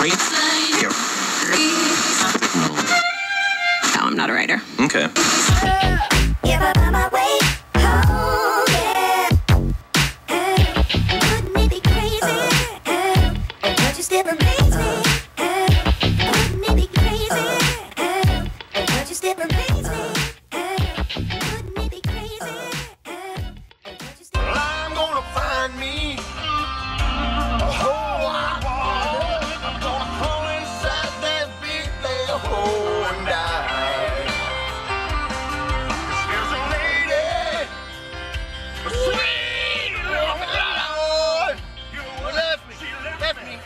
Read. Here. No, I'm not a writer. Okay. She left me.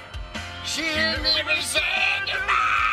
She didn't even say goodbye.